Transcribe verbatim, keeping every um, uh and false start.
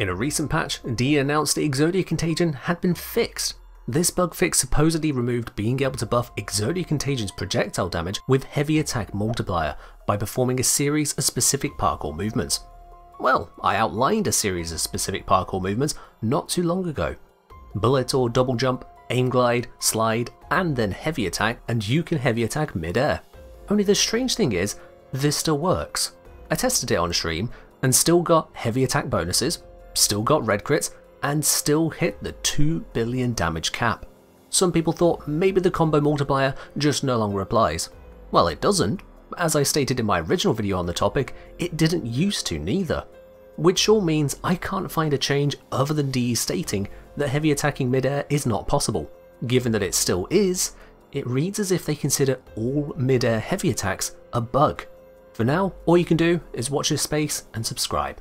In a recent patch, D E announced that Exodia Contagion had been fixed. This bug fix supposedly removed being able to buff Exodia Contagion's projectile damage with heavy attack multiplier by performing a series of specific parkour movements. Well, I outlined a series of specific parkour movements not too long ago. Bullet or double jump, aim glide, slide, and then heavy attack, and you can heavy attack mid-air. Only the strange thing is, this still works. I tested it on stream and still got heavy attack bonuses, still got red crits, and still hit the two billion damage cap. Some people thought maybe the combo multiplier just no longer applies. Well, it doesn't. As I stated in my original video on the topic, it didn't used to neither. Which all means I can't find a change other than D E stating that heavy attacking mid-air is not possible. Given that it still is, it reads as if they consider all mid-air heavy attacks a bug. For now, all you can do is watch this space and subscribe.